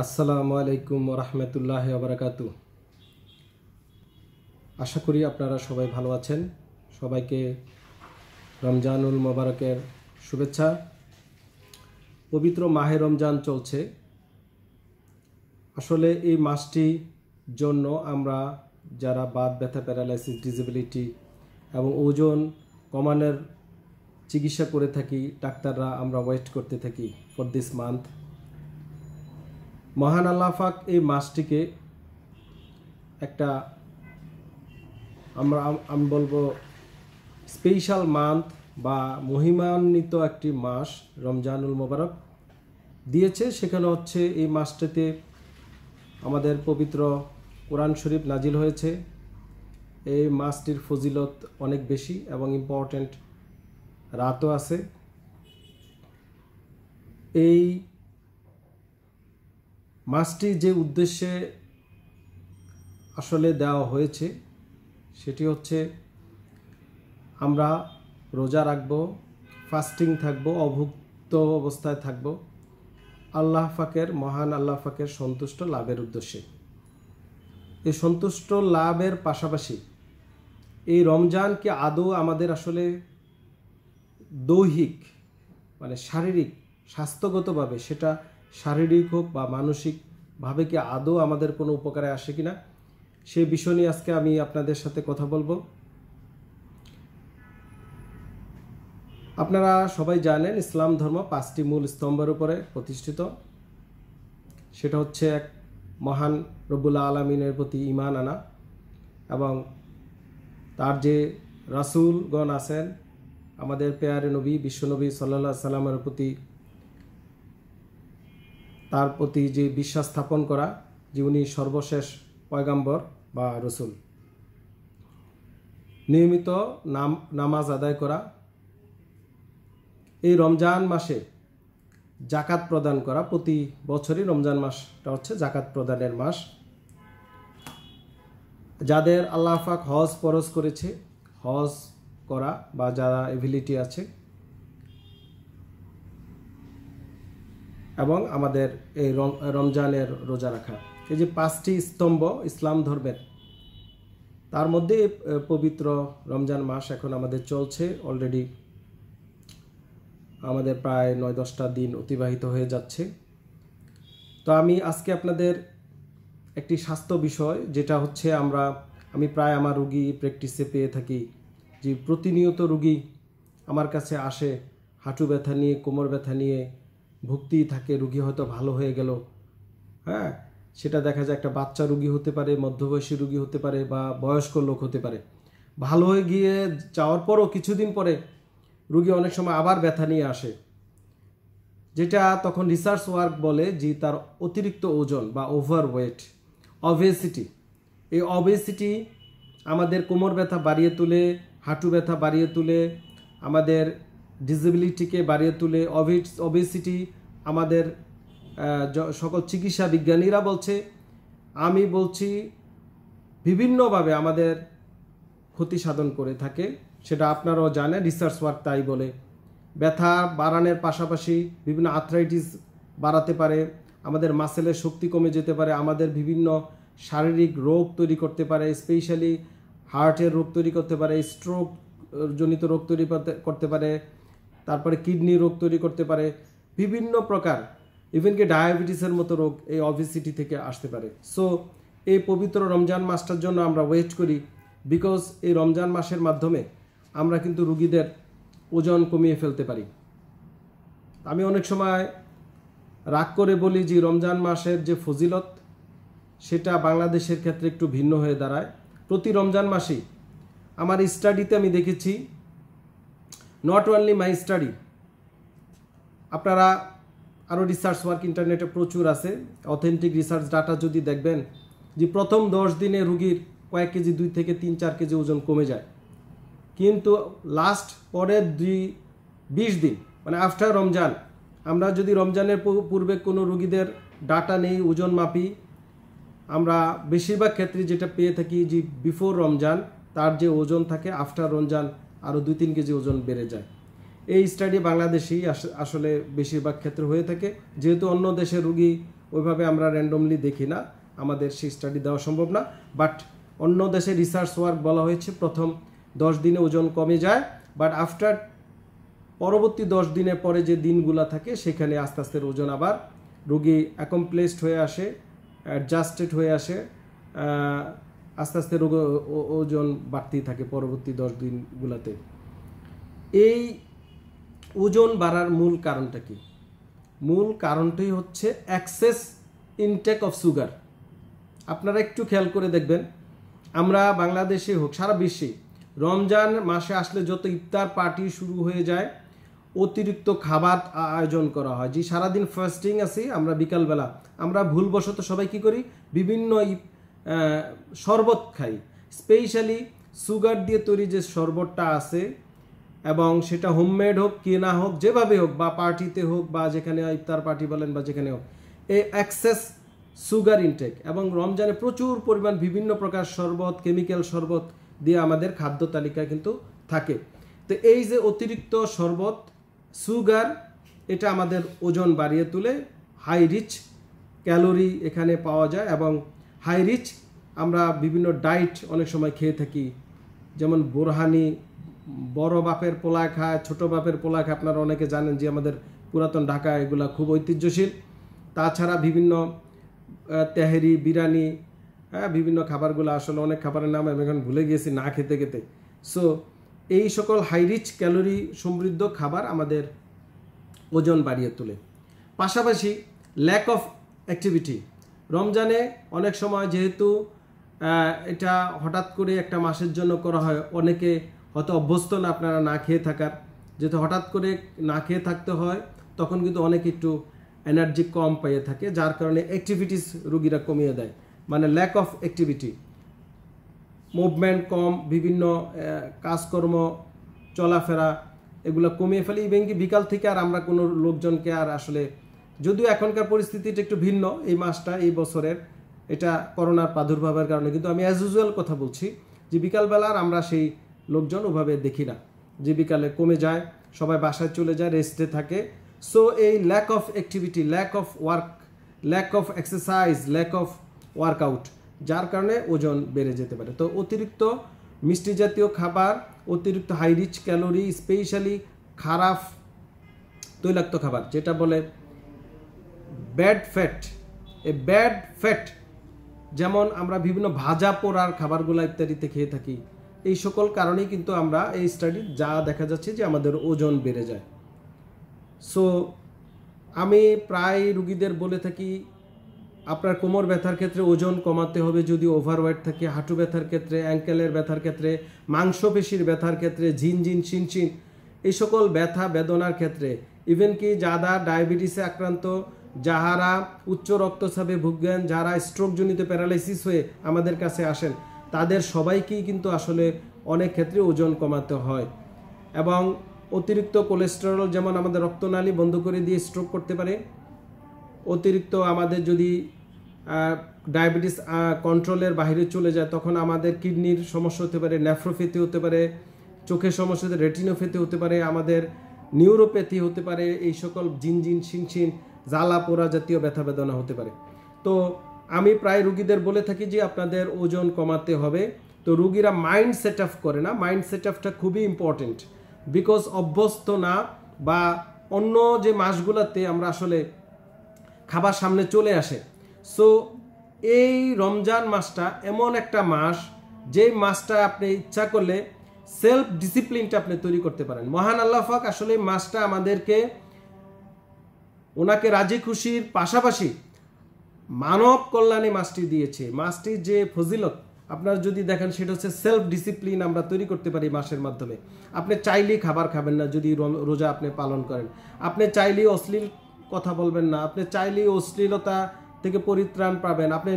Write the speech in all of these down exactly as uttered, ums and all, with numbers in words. আসসালামু আলাইকুম ওয়া রাহমাতুল্লাহি ওয়া বারাকাতু। আশা করি আপনারা সবাই ভালো আছেন। সবাইকে রমজানুল মোবারকের শুভেচ্ছা। পবিত্র মাহে রমজান চলছে। আসলে এই মাসটির জন্য আমরা যারা বাত ব্যথা প্যারালাইসিস ডিসেবিলিটি এবং ওজন কমানোর চিকিৎসা করে থাকি, ডাক্তাররা আমরা ওয়েট করতে থাকি ফর দিস মান্থ। মহান আল্লাহ পাক এই মাসটিকে একটা আমরা আমি বলবো স্পেশাল মান্থ বা মহিমান্বিত একটি মাস রমজানুল মোবারক দিয়েছে। সেখানে হচ্ছে এই মাসটিতে আমাদের পবিত্র কোরআন শরীফ নাজিল হয়েছে। এই মাসটির ফজিলত অনেক বেশি এবং ইম্পর্টেন্ট রাতও আছে। এই মাসটি যে উদ্দেশ্যে আসলে দেওয়া হয়েছে সেটি হচ্ছে আমরা রোজা রাখব, ফাস্টিং থাকব, অভুক্ত অবস্থায় থাকব আল্লাহ পাকের মহান আল্লাহ পাকের সন্তুষ্ট লাভের উদ্দেশ্যে। এই সন্তুষ্ট লাভের পাশাপাশি এই রমজানকে আদৌ আমাদের আসলে দৈহিক মানে শারীরিক স্বাস্থ্যগতভাবে, সেটা শারীরিক হোক বা মানসিকভাবে কি আদৌ আমাদের কোনো উপকারে আসে কিনা সেই বিষয় নিয়ে আজকে আমি আপনাদের সাথে কথা বলবো। আপনারা সবাই জানেন ইসলাম ধর্ম পাঁচটি মূল স্তম্ভের উপরে প্রতিষ্ঠিত। সেটা হচ্ছে এক মহান রব্বুল আলামিনের প্রতি ঈমান আনা এবং তার যে রাসূলগণ আছেন আমাদের পেয়ারে নবী বিশ্বনবী সাল্লাল্লাহু আলাইহি সাল্লামের প্রতি তার প্রতি যে বিশ্বাস স্থাপন করা যে উনি সর্বশেষ পয়গাম্বর বা রসুল। নিয়মিত নাম নামাজ আদায় করা, এই রমজান মাসে জাকাত প্রদান করা। প্রতি বছরই রমজান মাসটা হচ্ছে জাকাত প্রদানের মাস। যাদের আল্লাহ পাক হজ ফরজ করেছে হজ করা, বা যারা এবিলিটি আছে, এবং আমাদের এই রমজানের রোজা রাখা, এই যে পাঁচটি স্তম্ভ ইসলাম ধর্মের, তার মধ্যে পবিত্র রমজান মাস এখন আমাদের চলছে। অলরেডি আমাদের প্রায় নয় দশটা দিন অতিবাহিত হয়ে যাচ্ছে। তো আমি আজকে আপনাদের একটি স্বাস্থ্য বিষয়, যেটা হচ্ছে আমরা আমি প্রায় আমার রুগী প্র্যাকটিসে পেয়ে থাকি যে প্রতিনিয়ত রুগী আমার কাছে আসে হাঁটু ব্যথা নিয়ে, কোমর ব্যথা নিয়ে ভুক্তি থাকে। রুগী হয়তো ভালো হয়ে গেল, হ্যাঁ, সেটা দেখা যায় একটা বাচ্চা রুগী হতে পারে, মধ্যবয়সী রুগী হতে পারে, বা বয়স্ক লোক হতে পারে। ভালো হয়ে গিয়ে যাওয়ার পরও কিছুদিন পরে রুগী অনেক সময় আবার ব্যথা নিয়ে আসে, যেটা তখন রিসার্চ ওয়ার্ক বলে যে তার অতিরিক্ত ওজন বা ওভারওয়েট, অবেসিটি। এই অবেসিটি আমাদের কোমর ব্যথা বাড়িয়ে তুলে, হাঁটু ব্যথা বাড়িয়ে তুলে, আমাদের ডিসেবিলিটিকে বাড়িয়ে তুলে। অবেসিটি আমাদের সকল চিকিৎসা বিজ্ঞানীরা বলছে, আমি বলছি, বিভিন্নভাবে আমাদের ক্ষতি সাধন করে থাকে। সেটা আপনারাও জানেন, রিসার্চ ওয়ার্ক তাই বলে। ব্যথা বাড়ানোর পাশাপাশি বিভিন্ন আর্থ্রাইটিস বাড়াতে পারে, আমাদের মাসেলের শক্তি কমে যেতে পারে, আমাদের বিভিন্ন শারীরিক রোগ তৈরি করতে পারে, স্পেশালি হার্টের রোগ তৈরি করতে পারে, স্ট্রোক জনিত রোগ তৈরি করতে পারে, তারপরে কিডনি রোগ তৈরি করতে পারে, বিভিন্ন প্রকার, ইভেন কি ডায়াবেটিসের মতো রোগ এই অবেসিটি থেকে আসতে পারে। সো এই পবিত্র রমজান মাসটার জন্য আমরা ওয়েট করি, বিকজ এই রমজান মাসের মাধ্যমে আমরা কিন্তু রুগীদের ওজন কমিয়ে ফেলতে পারি। আমি অনেক সময় রাগ করে বলি যে রমজান মাসের যে ফজিলত সেটা বাংলাদেশের ক্ষেত্রে একটু ভিন্ন হয়ে দাঁড়ায়। প্রতি রমজান মাসেই আমার স্টাডিতে আমি দেখেছি, নট অনলি মাই স্টাডি, আপনারা আরও রিসার্চ ওয়ার্ক ইন্টারনেটে প্রচুর আছে, অথেন্টিক রিসার্চ ডাটা যদি দেখবেন যে প্রথম দশ দিনে রুগীর কয়েক কেজি, দুই থেকে তিন চার কেজি ওজন কমে যায়। কিন্তু লাস্ট পরের দুই বিশ দিন মানে আফটার রমজান, আমরা যদি রমজানের পূর্বে কোনো রুগীদের ডাটা নেই, ওজন মাপি, আমরা বেশিরভাগ ক্ষেত্রে যেটা পেয়ে থাকি যে বিফোর রমজান তার যে ওজন থাকে আফটার রমজান আরও দুই তিন কেজি ওজন বেড়ে যায়। এই স্টাডি বাংলাদেশেই আসলে বেশিরভাগ ক্ষেত্রে হয়ে থাকে, যেহেতু অন্য দেশের রুগী ওইভাবে আমরা র্যান্ডমলি দেখি না, আমাদের সেই স্টাডি দেওয়া সম্ভব না। বাট অন্য দেশে রিসার্চ ওয়ার্ক বলা হয়েছে প্রথম দশ দিনে ওজন কমে যায়, বাট আফটার পরবর্তী দশ দিনের পরে যে দিনগুলো থাকে সেখানে আস্তে আস্তে ওজন আবার রোগী অ্যাকমপ্লেসড হয়ে আসে, অ্যাডজাস্টেড হয়ে আসে, আস্তে আস্তে রোগ ওজন বাড়তেই থাকে পরবর্তী দশ দিনগুলোতে। এই ওজন বাড়ার মূল কারণটা কি? মূল কারণটাই হচ্ছে অ্যাক্সেস ইনটেক অফ সুগার। আপনারা একটু খেয়াল করে দেখবেন, আমরা বাংলাদেশে হোক সারা বিশ্বে রমজান মাসে আসলে যত ইফতার পার্টি শুরু হয়ে যায়, অতিরিক্ত খাবার আয়োজন করা হয়। যে সারাদিন ফাস্টিং আছি আমরা, বিকালবেলা আমরা ভুলবশত সবাই কী করি, বিভিন্ন শরবত খাই, স্পেশালি সুগার দিয়ে তৈরি যে শরবতটা আছে, এবং সেটা হোমমেড হোক কেনা হোক যেভাবে হোক, বা পার্টিতে হোক বা যেখানে ইফতার পার্টি বলেন বা যেখানে হোক, এই অ্যাক্সেস সুগার ইনটেক। এবং রমজানে প্রচুর পরিমাণ বিভিন্ন প্রকার শরবত, কেমিক্যাল শরবত দিয়ে আমাদের খাদ্য তালিকা কিন্তু থাকে। তো এই যে অতিরিক্ত শরবত, সুগার, এটা আমাদের ওজন বাড়িয়ে তুলে। হাই রিচ ক্যালোরি এখানে পাওয়া যায়, এবং হাই রিচ আমরা বিভিন্ন ডায়েট অনেক সময় খেয়ে থাকি, যেমন বোরহানি, বড় বাপের পোলা খায়, ছোটো বাপের পোলা খায়, আপনারা অনেকে জানেন যে আমাদের পুরাতন ঢাকা এগুলো খুব ঐতিহ্যশীল। তাছাড়া বিভিন্ন তেহেরি, বিরিয়ানি, হ্যাঁ বিভিন্ন খাবারগুলো, আসলে অনেক খাবারের নাম আমি এখন ভুলে গিয়েছি না খেতে খেতে। সো এই সকল হাই রিচ ক্যালোরি সমৃদ্ধ খাবার আমাদের ওজন বাড়িয়ে তোলে। পাশাপাশি ল্যাক অফ অ্যাক্টিভিটি, রমজানে অনেক সময় যেহেতু এটা হঠাৎ করে একটা মাসের জন্য করা হয়, অনেকে হয়তো অভ্যস্ত না আপনারা না খেয়ে থাকার, যেহেতু হঠাৎ করে না খেয়ে থাকতে হয়, তখন কিন্তু অনেক একটু এনার্জি কম পেয়ে থাকে, যার কারণে অ্যাক্টিভিটিস রোগীরা কমিয়ে দেয়, মানে ল্যাক অফ অ্যাক্টিভিটি, মুভমেন্ট কম, বিভিন্ন কাজকর্ম, চলাফেরা এগুলো কমিয়ে ফেলে। ইভেন কি বিকাল থেকে আর আমরা কোনো লোকজনকে আর আসলে, যদিও এখনকার পরিস্থিতিটা একটু ভিন্ন এই মাসটা, এই বছরের, এটা করোনার প্রাদুর্ভাবের কারণে, কিন্তু আমি অ্যাজ ইউজুয়াল কথা বলছি যে বিকালবেলা আর আমরা সেই লোকজন ওভাবে দেখি না, যে বিকালে কমে যায়, সবাই বাসায় চলে যায়, রেস্টে থাকে। সো এই lack of activity, lack of work, lack of exercise, lack of workout, যার কারণে ওজন বেড়ে যেতে পারে। তো অতিরিক্ত মিষ্টি জাতীয় খাবার, অতিরিক্ত হাই রিচ ক্যালোরি, স্পেশালি খারাপ তৈলাক্ত খাবার, যেটা বলে ব্যাড ফ্যাট, এই ব্যাড ফ্যাট, যেমন আমরা বিভিন্ন ভাজা পোড়ার খাবারগুলো ইত্যাদিতে খেয়ে থাকি, এই সকল কারণেই কিন্তু আমরা এই স্টাডি যা দেখা যাচ্ছে যে আমাদের ওজন বেড়ে যায়। সো আমি প্রায় রুগীদের বলে থাকি, আপনার কোমর ব্যথার ক্ষেত্রে ওজন কমাতে হবে যদি ওভারওয়েট থাকে, হাঁটু ব্যথার ক্ষেত্রে, অ্যাঙ্কেলের ব্যথার ক্ষেত্রে, মাংসপেশির ব্যথার ক্ষেত্রে, ঝিনঝিন শিনচিন, এই সকল ব্যথা বেদনার ক্ষেত্রে, ইভেন কি যারা ডায়াবেটিসে আক্রান্ত, যাহারা উচ্চ রক্তচাপে ভুগেন, যারা স্ট্রোকজনিত প্যারালাইসিস হয়ে আমাদের কাছে আসেন, তাদের সবাইকেই কিন্তু আসলে অনেক ক্ষেত্রে ওজন কমাতে হয়। এবং অতিরিক্ত কোলেস্টেরল যেমন আমাদের রক্তনালী বন্ধ করে দিয়ে স্ট্রোক করতে পারে, অতিরিক্ত আমাদের যদি ডায়াবেটিস কন্ট্রোলের বাইরে চলে যায় তখন আমাদের কিডনির সমস্যা হতে পারে, নেফ্রোপ্যাথি হতে পারে, চোখের সমস্যা হতে, রেটিনোপ্যাথি হতে পারে, আমাদের নিউরোপ্যাথি হতে পারে, এই সকল জিনজিন শিনচিন জ্বালা পোড়া জাতীয় ব্যথা বেদনা হতে পারে। তো আমি প্রায় রুগীদের বলে থাকি যে আপনাদের ওজন কমাতে হবে। তো রুগীরা মাইন্ড সেট আপ করে না, মাইন্ড সেট আপটা খুবই ইম্পর্টেন্ট, বিকজ অভ্যস্ত না, বা অন্য যে মাসগুলোতে আমরা আসলে খাবার সামনে চলে আসে। সো এই রমজান মাসটা এমন একটা মাস, যেই মাসটা আপনি ইচ্ছা করলে সেলফ ডিসিপ্লিনটা আপনি তৈরি করতে পারেন। মহান আল্লাহ পাক আসলে এই মাসটা আমাদেরকে ওনাকে রাজি খুশির পাশাপাশি মানব কল্যাণে মাসটি দিয়েছে। মাসটির যে ফজিলত আপনার যদি দেখেন, সেটা হচ্ছে সেলফ ডিসিপ্লিন আমরা তৈরি করতে পারি মাসের মাধ্যমে। আপনি চাইলেই খাবার খাবেন না যদি রোজা আপনি পালন করেন, আপনি চাইলেই অশ্লীল কথা বলবেন না, আপনি চাইলেই অশ্লীলতা থেকে পরিত্রাণ পাবেন, আপনি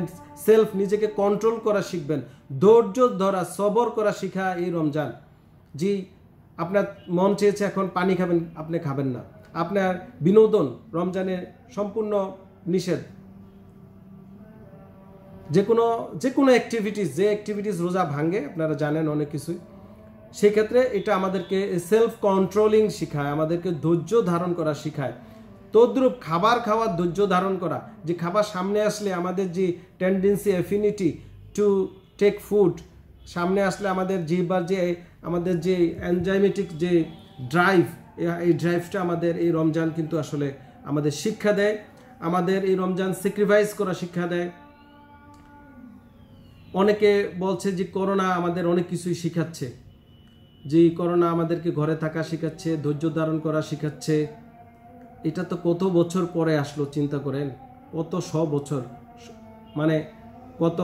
সেলফ নিজেকে কন্ট্রোল করা শিখবেন, ধৈর্য ধরা, সবর করা শিখা এই রমজান। জি, আপনার মন চেয়েছে এখন পানি খাবেন, আপনি খাবেন না, আপনার বিনোদন রমজানে সম্পূর্ণ নিষেধ, যে কোনো যে কোনো অ্যাক্টিভিটিস, যে অ্যাক্টিভিটিস রোজা ভাঙে আপনারা জানেন অনেক কিছুই। সেক্ষেত্রে এটা আমাদেরকে সেলফ কন্ট্রোলিং শেখায়, আমাদেরকে ধৈর্য ধারণ করা শেখায়। तद्रूप खाबार खावा धैर्य धारण करा जे खाबार सामने आसले आमादेर जे tendency affinity to take food सामने आसले आमादेर जिह्बार जे आमादेर जे एनजाइमेटिक जे ड्राइव ए ड्राइवटा आमादेर ए रमजान किन्तु आसले आमादेर शिक्षा देय आमादेर ए रमजान सैक्रिफाइस करा शिक्षा देय। अनेके बोलछे जे करोना आमादेर अनेक किछुई शिखाच्छे जे करोना आमादेरके घरे थाका शिखाच्छे धैर्य धारण करा शिखाच्छे এটা তো কত বছর পরে আসলো চিন্তা করেন কত শো বছর মানে কত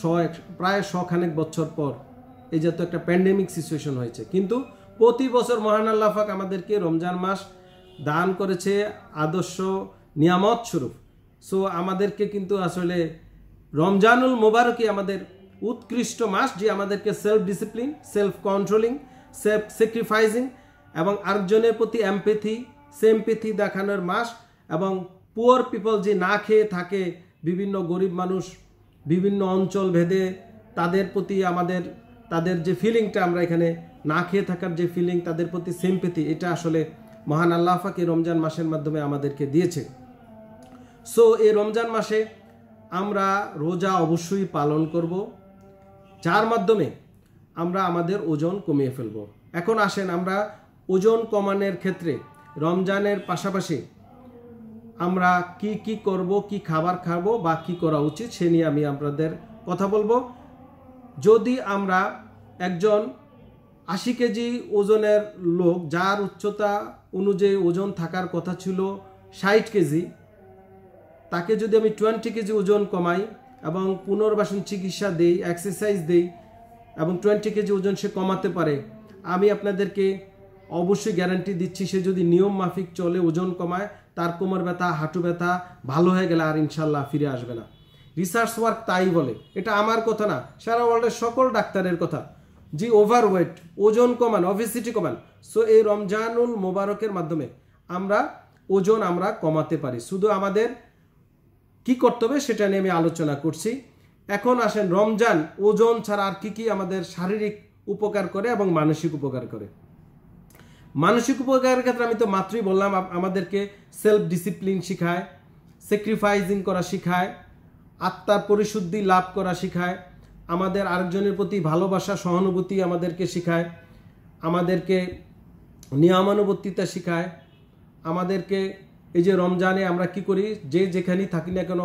শো প্রায় শোখানেক বছর পর এই যে তো একটা প্যান্ডেমিক সিচুয়েশন হয়েছে কিন্তু প্রতি বছর মহান আল্লাহ পাক আমাদেরকে রমজান মাস দান করেছে আদর্শ নিয়ামত স্বরূপ। সো আমাদেরকে কিন্তু আসলে রমজানুল মোবারকই আমাদের উৎকৃষ্ট মাস যে আমাদেরকে self discipline self controlling self sacrificing এবং আরেকজনের প্রতি এমপ্যাথি सेम्पैथी देखानोर मास एवं पुअर पिपल जे ना खेये थाके विभिन्न गरीब मानुष विभिन्न अंचल भेदे तादेर प्रति आमादेर तादेर जे फिलिंगटा आमरा एखाने ना खेये थाकार जे फिलिंग तादेर प्रति सेम्पैथी एटा आसले महान आल्लाह पाक ए रमजान मासेर माध्यमे आमादेरके दियेछे। सो ए रमजान मासे आमरा रोजा अवश्यई पालन करब जार माध्यमे आमरा आमादेर ओजन कमिये फेलबो। एखन आसेन आमरा ओजन कमानोर क्षेत्रे रमजानेर पाशापाशी आमरा की की करब की खाबार खाबो बा की करा उचित से निये आमि आपनादेर कथा बोलबो। जोदि आमरा एकजन आशी केजी ओजनेर लोक जार उच्चता अनुयायी ओजन थाकार कथा छिलो षाट केजी ताके जोदि आमि बीस केजी ओजन कमाई एबं पुनर्बासन चिकित्सा देई एक्सारसाइज देई एबं बीस केजी ओजन से कमाते पारे आमि आपनादेरके अवश्य ग्यारंटी दिच्छी से जो नियम माफिक चले ओजन कमाय तार कोमर व्यथा हाटू व्यथा भालो हो गेला आर इनशाल्लाह फिरे आसबे ना। रिसार्च वार्क ताई बोले एटा आमार कथा ना सारा वर्ल्डेर सकल डाक्तारेर कथा जी ओभारवेट ओजन कमान ओबेसिटी कमान। सो ए रमजानुल मोबारकेर माध्यमे आमरा ओजन आमरा कमाते पारी शुधु आमादेर कि करते होबे सेटा निये आमि आलोचना करछि। एखन आसेन रमजान ओजन छाड़ा आर कि कि आमादेर शारीरिक उपकार करे एबं मानसिक उपकार करे। मानसिक उपकार क्षेत्र में तो मात्री बोललाम आमादेर के सेल्फ डिसिप्लिन शिखाय सैक्रिफाइसिंग करा शिखाय आत्मार परिशुद्धि लाभ करा शिखाय आमादेर आरेकजनेर प्रति भालोबासा सहानुभूति आमादेरके शिखाय आमादेरके नियमानुबर्तिता शिखाय आमादेरके ए जे रमजाने आमरा कि करी जे जेखानेई थाकि ना केन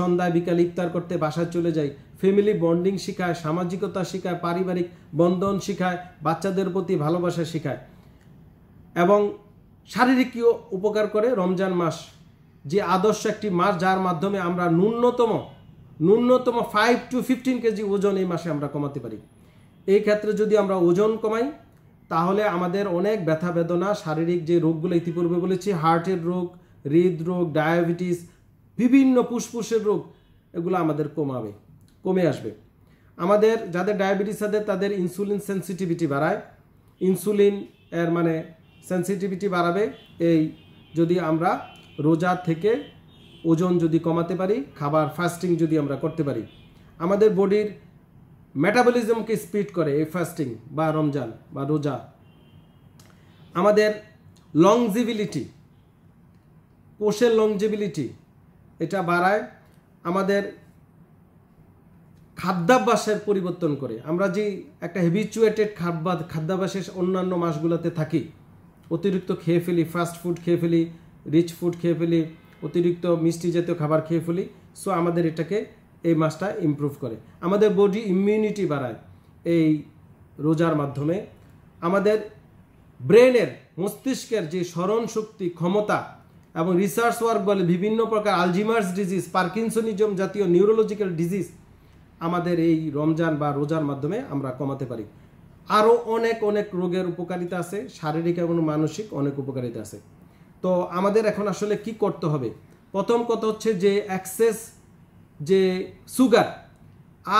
सन्ध्या बिकाल इफ्तार करते बासाय चले जाई फैमिली बन्डिंग शिखाय सामाजिकता शिखाय पारिवारिक बंधन शिखाय बाच्चादेर प्रति भालोबासा शिखाय एवं शारीरिक उपकार करे। रमजान मास जे आदर्श एक मास जार माध्यमे आमरा न्यूनतम न्यूनतम फाइव टू फिफ्टीन केजी ओजन ये मासे आमरा कमाते पारी। एई क्षेत्रे जोदि आमरा ओजन कमाई ताहले आमादेर अनेक व्यथा वेदना शारीरिक जे रोगगुलो इतिपूर्वे बोलेछि हार्टेर रोग हृदरोग डायाबेटिस विभिन्न फुसफुसेर रोग एगुलो आमादेर कमाबे कमे आसबे। आमादेर जादेर डायाबेटिस आछे तादेर इन्सुलिन सेंसिटिविटी बाड़ाय इन्सुलिन एर माने सेंसिटिविटी बाड़ाबे यदि आमरा रोजा थेके ओजन जदि कमाते पारी खाबार फास्टिंग जदि आमरा करते पारी आमादेर बडिर मेटाबलिजम के स्पीड करे ए फास्टिंग बा रमजान बा रोजा। आमादेर लंगजिविलिटी कोषेर लंगजिविलिटी एटा बाड़ाय आमादेर खाद्याभ्यासेर परिवर्तन करे आमरा जे एकटा हैबिचुएटेड खाद्याभ्यास खाद्याभ्यासेर अन्यान्य मासगुलोते थाकि अतिरिक्त खेये फेली फास्ट फूड खेये फेली रिच फूड खेये फेली अतिरिक्त मिष्टि जातीय खाबार खेये फेली। सो आमादेर एटाके एई मासटा इम्प्रूव करे आमादेर बडी इम्यूनिटी बाड़ाय एई रोजार माध्यमे। आमादेर ब्रेनेर मस्तिष्केर जे स्मरण शक्ति क्षमता एबं रिसार्च वार्क बले विभिन्न प्रकार आलजिमार्स डिजिज पार्किनसनिजम जातीय निउरोलजिक्याल डिजिज आमादेर एई रमजान बा रोजार माध्यमे आमरा कमाते पारी। आरो अनेक अनेक रोगेर उपकारिता आछे शारीरिक एवं मानसिक अनेक उपकारिता आछे। तो आमादेर एखन आसले कि करते होबे प्रथम कथा होच्छे जे एक्सेस जे सुगार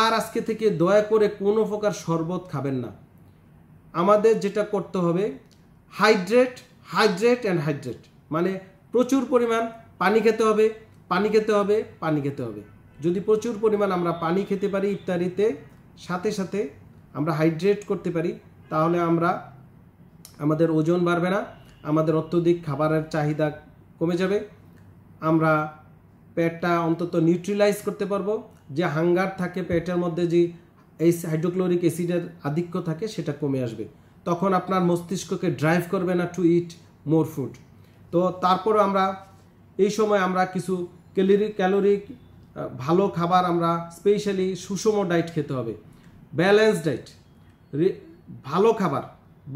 आर आजके थेके दया करे कोनो प्रकार शरबत खाबेन ना। आमादेर जेटा करते होबे हाइड्रेट हाइड्रेट एंड हाइड्रेट माने प्रचुर परिमाण पानी खेते होबे पानी खेते होबे पानी खेते होबे। जोदि प्रचुर परिमाण आमरा पानी खेते पारी इफ्तारिते साथे साथे आमरा हाइड्रेट करते पारी ताहले आमरा आमादेर ओजन बाड़बे ना आमादेर अत्यधिक खाबारेर चाहिदा कमे जाबे आमरा पेटटा अंतत निउट्रिलाइज करते पारबो जे हांगार थाके पेटेर मध्य जे हाइड्रोक्लोरिक एसिडेर आधिक्य थाके सेटा कमे आसबे तखन आपनार मस्तिष्कके ड्राइव करबे ना टू इट मोर फूड। तो तारपर आमरा एई समय आमरा किछु कैलोरी कैलोरिक भालो खाबार आमरा स्पेशली सुषम डाइट खेते होबे बैलेंस डाइट भालो खाबार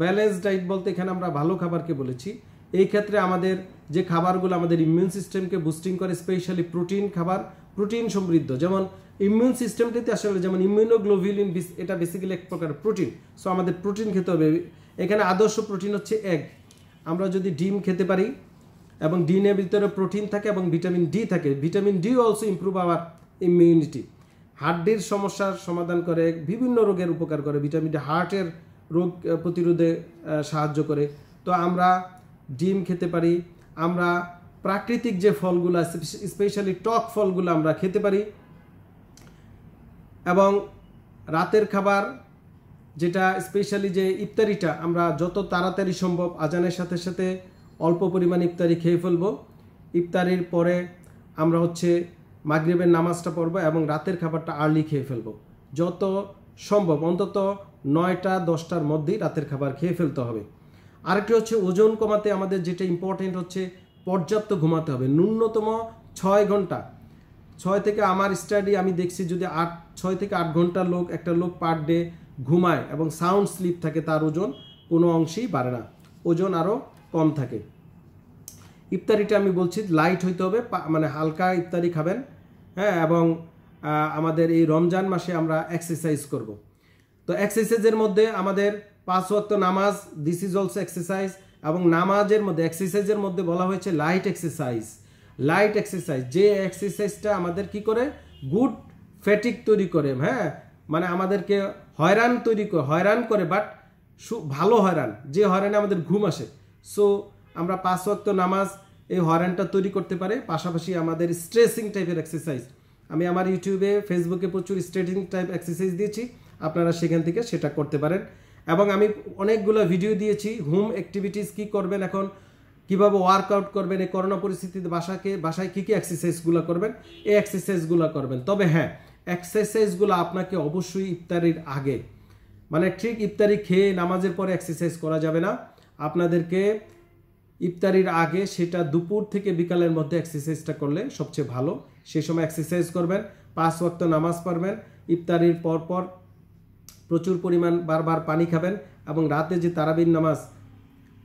बैलेंस डाइट बोलते एखाने आमरा भालो खाबार के बोलेछि এই ক্ষেত্রে আমাদের যে খাবারগুলো আমাদের ইমিউন সিস্টেমকে বুস্টিং করে স্পেশালি প্রোটিন খাবার প্রোটিন সমৃদ্ধ যেমন ইমিউন সিস্টেমটিতে আসলে যেমন ইমিউনোগ্লোবিউলিন এটা বেসিক্যালি এক প্রকার প্রোটিন সো আমাদের প্রোটিন খেতে হবে। এখানে আদর্শ প্রোটিন হচ্ছে এগ আমরা যদি ডিম খেতে পারি এবং ডিমের ভিতরে প্রোটিন থাকে এবং ভিটামিন ডি থাকে vitamin D also improve our immunity হার্টের সমস্যার সমাধান করে বিভিন্ন রোগের উপকার করে ভিটামিন ডি হার্টের রোগ প্রতিরোধে সাহায্য করে। তো আমরা ডিম খেতে পারি আমরা প্রাকৃতিক যে ফলগুলো স্পেশালি টক ফলগুলো আমরা খেতে পারি এবং রাতের খাবার যেটা স্পেশালি যে ইফতারিটা আমরা যত তাড়াতাড়ি সম্ভব আজানের সাথে সাথে অল্প পরিমাণ ইফতারি খেয়ে ফেলবো ইফতারির পরে আমরা হচ্ছে মাগরিবের নামাজটা পড়বো এবং রাতের খাবারটা আর্লি খেয়ে ফেলবো যত সম্ভব অন্তত নয়টা দশটার মধ্যেই রাতের খাবার খেয়ে ফেলতে হবে। আরেকটি হচ্ছে ওজন কমাতে আমাদের যেটা ইম্পর্টেন্ট হচ্ছে পর্যাপ্ত ঘুমাতে হবে ন্যূনতম ছয় ঘন্টা ছয় থেকে আমার স্টাডি আমি দেখছি যদি আট ছয় থেকে আট ঘন্টা লোক একটা লোক পার ডে ঘুমায় এবং সাউন্ড স্লিপ থাকে তার ওজন কোনো অংশেই বাড়ে না ওজন আরও কম থাকে। ইফতারিটা আমি বলছি লাইট হইতে হবে মানে হালকা ইফতারি খাবেন হ্যাঁ এবং আমাদের এই রমজান মাসে আমরা এক্সারসাইজ করব। তো এক্সারসাইজের মধ্যে আমাদের पाँच वक्त नामाज दिस इज अलसो एक्सरसाइज और नामाजेर मध्य एक्सरसाइजर मध्य बला हुए छे लाइट एक्सरसाइज लाइट एक्सरसाइज जे एक्सरसाइजटा आमादेर की करे गुड फैटिक तैरी करे हाँ माने आमादेरके हैरान तैरी करे हैरान करे बाट भालो हैरान जे हैराने आमादेर घुम आसे सो आमरा पाँच वक्त नामाज ए हैरानटा तैरी करते पारे पाशापाशी आमादेर स्ट्रेचिंग टाइपेर एक्सरसाइज आमि आमार यूट्यूबे फेसबुके प्रचुर स्ट्रेचिंग टाइप एक्सरसाइज दिएछि आपनारा सेखान थेके सेटा करते पारेन एबं आमी अनेकगुलो भिडियो दिएछि होम एक्टिविटीज की करबेन एखन किभाबे वार्कआउट करबेन ए करोना परिस्थितिते बासाके बासाय की की एक्सारसाइजगुलो करबेन ए एक्सारसाइजगुलो करबेन तबे हाँ एक्सारसाइजगुलो आपनाके अवश्यई इफतारिर आगे माने ठीक इफतारि खेये नामाजेर परे एक्सारसाइज करा जाबे ना आपनादेरके इफतारिर आगे सेटा दुपुर थेके बिकालेर मध्य एक्सारसाइजटा करले सबचेये भालो सेई समय एक्सारसाइज करबेन पाँच वक्त नामाज पढ़बेन इफतारिर पर पर প্রচুর পরিমাণ বারবার পানি খাবেন এবং রাতে যে তারাবির নামাজ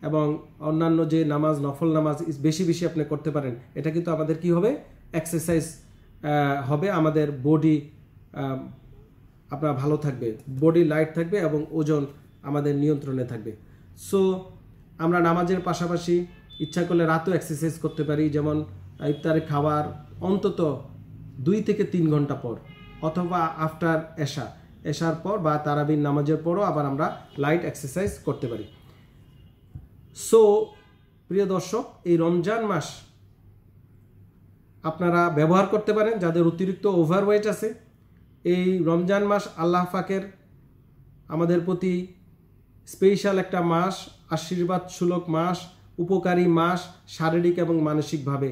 এবং অন্যান্য যে নামাজ নফল নামাজ বেশি বেশি আপনি করতে পারেন এটা কিন্তু আমাদের কি হবে এক্সারসাইজ হবে আমাদের বডি আপনার ভালো থাকবে বডি লাইট থাকবে এবং ওজন আমাদের নিয়ন্ত্রণে থাকবে। সো আমরা নামাজের পাশাপাশি ইচ্ছা করলে রাতেও এক্সারসাইজ করতে পারি যেমন ইফতারে খাবার অন্তত দুই থেকে তিন ঘন্টা পর অথবা আফটার এশা এশার পর বা তারাবির নামাজের পরও আবার আমরা লাইট এক্সারসাইজ করতে পারি। সো প্রিয় দর্শক এই রমজান মাস আপনারা ব্যবহার করতে পারেন যাদের অতিরিক্ত ওভারওয়েট আছে এই রমজান মাস আল্লাহ পাকের আমাদের প্রতি স্পেশাল একটা মাস আশীর্বাদ সুলভ মাস উপকারী মাস শারীরিক এবং মানসিকভাবে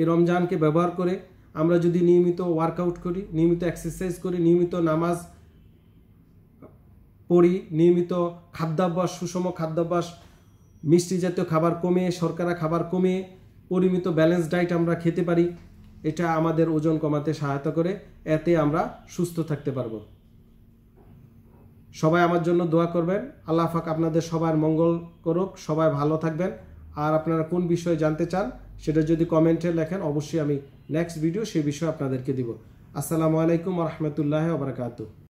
এই রমজানকে ব্যবহার করে আমরা যদি নিয়মিত ওয়ার্কআউট করি নিয়মিত এক্সারসাইজ করি নিয়মিত নামাজ পরি নিয়মিত খাদ্যাভ্যাস সুষম খাদ্যাভ্যাস মিষ্টি জাতীয় খাবার কমিয়ে শর্করা খাবার কমিয়ে পরিমিত ব্যালেন্স ডায়েট আমরা খেতে পারি এটা আমাদের ওজন কমাতে সহায়তা করে এতে আমরা সুস্থ থাকতে পারব। সবাই আমার জন্য দোয়া করবেন আল্লাহ পাক আপনাদের সবার মঙ্গল করুক সবাই ভালো থাকবেন আর আপনারা কোন বিষয়ে জানতে চান সেটা যদি কমেন্টে লেখেন অবশ্যই আমি নেক্সট ভিডিও সেই বিষয়ে আপনাদেরকে দিব। আসসালামু আলাইকুম ওয়া রাহমাতুল্লাহি ওয়া বারাকাতুহু।